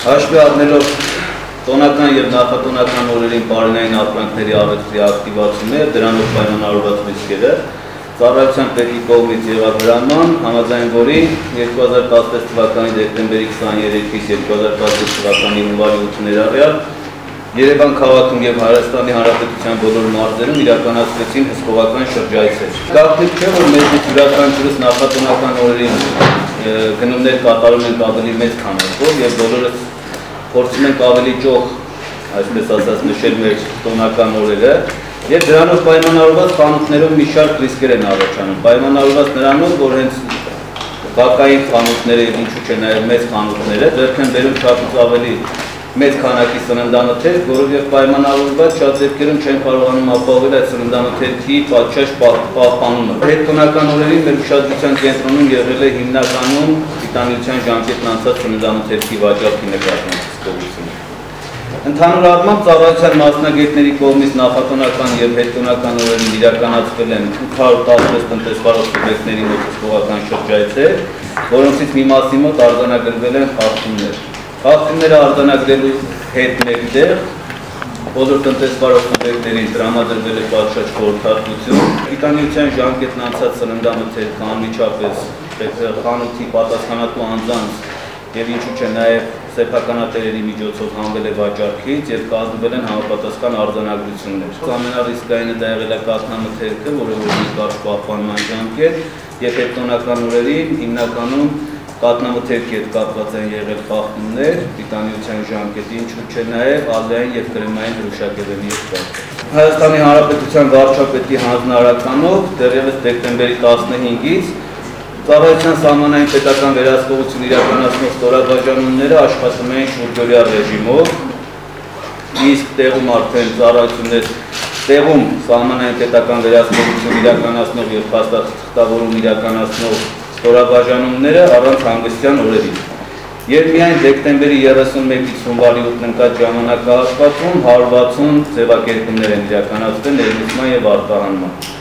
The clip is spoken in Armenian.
Հաշվառնելով տոնական եւ նախատոնական օրերին բարենային ապրանքների արվեստի ակտիվացումը, դրանով պայմանավորված ռիսկերը, ծառայության պետի կողմից եղադրման, համաձայն որի 2016 թվականի դեկտեմբերի 23-ից 2016 թվականի հունվարի 8-ն առյալ Երևան քաղաքում եւ Հայաստանի Հանրապետության բոլոր մարզերում իրականացվեցին հսկողական շրջայցեր։ Գաղտնիք չէ, որ մեծ յուրաքանչյուրս նախատոնական օրերին գնումներ կատարում ենք ավելի մեծ քանակով եւ բոլորս փորձում ենք ավելի ճոխ, այսպես ասած, նշել մեր տոնական օրերը եւ դրանով պայմանավորված խանութներում մի շարք ռիսկեր են առաջանում։ Պայմանավորված նրանով, որ հենց բակային խանութները եւ ինչու՞ չէ նաեւ մեծ խանութները ձեռք են բերում շատից ավելի մեծ քանակի սննդանոթեր, որովհետև պայմանավորված շատ դեպքերում չեն կարողանում ապահովել այդ սննդանոթերի պատշաճ պահպանումը։ Հետոնական օրերին մեր ուշադրության կենտրոնում եղել է հիմնականում վիտամինության ժամկետն անցած սննդանոթերի վաճառքի նկատմամբ։ Ընդհանուր առմամբ ծառայության մասնագետների կողմից նախատոնական և հետոնական օրերին իրականացվել են 816 տնտեսվարող սուբյեկտների մոտ հսկողական շրջայցեր, որոնցից մի մասի մոտ արձանագրվել են խախտումներ։ Հաղթումները արձանագրելու հետ մեկտեղ բոլոր տնտեսվարող սուբյեկտներին տրամադրվել է պատշաճ խորհրդատվություն, վիտամինության ժամկետն անցած սննդամթերք անմիջապես խանութի պատասխանատու անձանց և ինչու չէ նաև սեփականատերերի միջոցով հանվել է վաճառքից և կազմվել են համապատասխան արձանագրություններ։ Ամենառիսկայինը դա եղել է կաթնամթերքը, որը ունի կարճ պահպանման ժամկետ, և հետոնական օրերին հիմնականում կաթնամթերքի հետ կապված են եղել խախտումներ, վիտամինության ժամկետի, ինչու չէ նաև ալեյն և կրեմային հրուշակեղենի հետքեր։ Հայաստանի Հանրապետության վարչապետի հանձնարարականով դեռևս դեկտեմբերի 15-ից ծառայության սահմանային պետական վերահսկողություն իրականացնող ստորաբաժանումները աշխատում էին շուրջօրյա ռեժիմով, իսկ տեղում արդեն ծառայություններ տեղում սահմանային պետական վերահսկողություն իրականացնող և փաստաթղթավորում իրականացնող ստորաբաժանումները առանց հանգստյան օրերին։ Եվ միայն դեկտեմբերի 31-ից հունվարի 8-ն ընկած ժամանակահատվածում 160 ձևակերպումներ են իրականացվել ներմուծման և արտահանման։